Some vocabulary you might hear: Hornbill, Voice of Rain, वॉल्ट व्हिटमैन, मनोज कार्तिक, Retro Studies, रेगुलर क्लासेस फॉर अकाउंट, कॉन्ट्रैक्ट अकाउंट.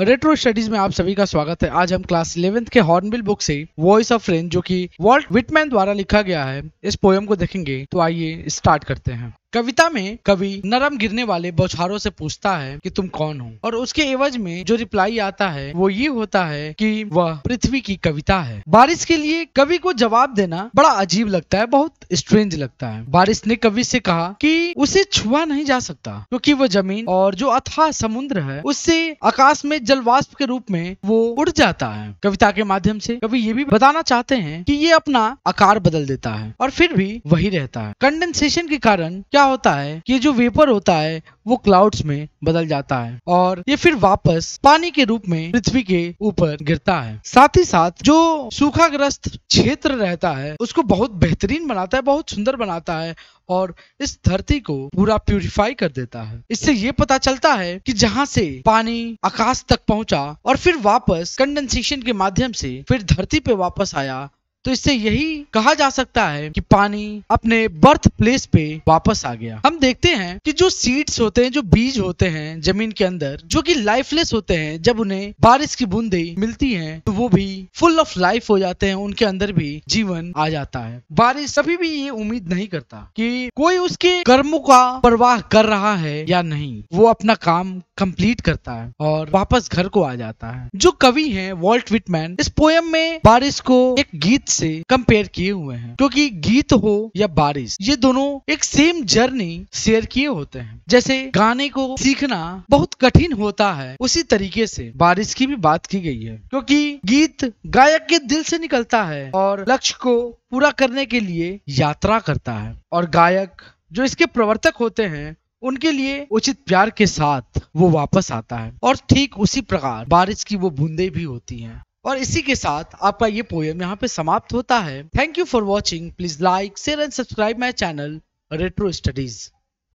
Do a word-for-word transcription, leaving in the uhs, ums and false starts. Retro studies में आप सभी का स्वागत है। आज हम क्लास इलेवेंथ के हॉर्नबिल बुक से वॉइस ऑफ रेन जो कि वॉल्ट व्हिटमैन द्वारा लिखा गया है इस पोयम को देखेंगे। तो आइए स्टार्ट करते हैं। कविता में कवि नरम गिरने वाले बौछारों से पूछता है कि तुम कौन हो, और उसके एवज में जो रिप्लाई आता है वो ये होता है कि वह पृथ्वी की कविता है। बारिश के लिए कवि को जवाब देना बड़ा अजीब लगता है, बहुत स्ट्रेंज लगता है। बारिश ने कवि से कहा कि उसे छुआ नहीं जा सकता क्योंकि वो जमीन और जो अथाह समुद्र है उससे आकाश में जलवाष्प के रूप में वो उड़ जाता है। कविता के माध्यम से कवि ये भी बताना चाहते हैं कि ये अपना आकार बदल देता है और फिर भी वही रहता है। कंडेंसेशन के कारण होता है कि जो वेपर होता है वो क्लाउड्स में बदल जाता है और ये फिर वापस पानी के रूप में पृथ्वी के ऊपर गिरता है। साथ ही साथ जो सूखाग्रस्त क्षेत्र रहता है उसको बहुत बेहतरीन बनाता है, बहुत सुंदर बनाता है और इस धरती को पूरा प्यूरिफाई कर देता है। इससे ये पता चलता है कि जहाँ से पानी आकाश तक पहुँचा और फिर वापस कंडेंसेशन के माध्यम से फिर धरती पे वापस आया, तो इससे यही कहा जा सकता है कि पानी अपने बर्थ प्लेस पे वापस आ गया। हम देखते हैं कि जो सीड्स होते हैं, जो बीज होते हैं जमीन के अंदर, जो कि लाइफलेस होते हैं, जब उन्हें बारिश की बूंदें मिलती हैं तो वो भी फुल ऑफ लाइफ हो जाते हैं, उनके अंदर भी जीवन आ जाता है। बारिश कभी भी ये उम्मीद नहीं करता कि कोई उसके कर्मों का प्रवाह कर रहा है या नहीं, वो अपना काम कंप्लीट करता है और वापस घर को आ जाता है। जो कवि है वॉल्ट व्हिटमैन इस पोयम में बारिश को एक गीत से कंपेयर किए हुए हैं, क्योंकि गीत हो या बारिश ये दोनों एक सेम जर्नी शेयर किए होते हैं। जैसे गाने को सीखना बहुत कठिन होता है, उसी तरीके से बारिश की भी बात की गई है, क्योंकि गीत गायक के दिल से निकलता है और लक्ष्य को पूरा करने के लिए यात्रा करता है, और गायक जो इसके प्रवर्तक होते हैं उनके लिए उचित प्यार के साथ वो वापस आता है। और ठीक उसी प्रकार बारिश की वो बूंदें भी होती हैं। और इसी के साथ आपका ये पोयम यहाँ पे समाप्त होता है। Thank you for watching. Please like share and subscribe my channel retro studies.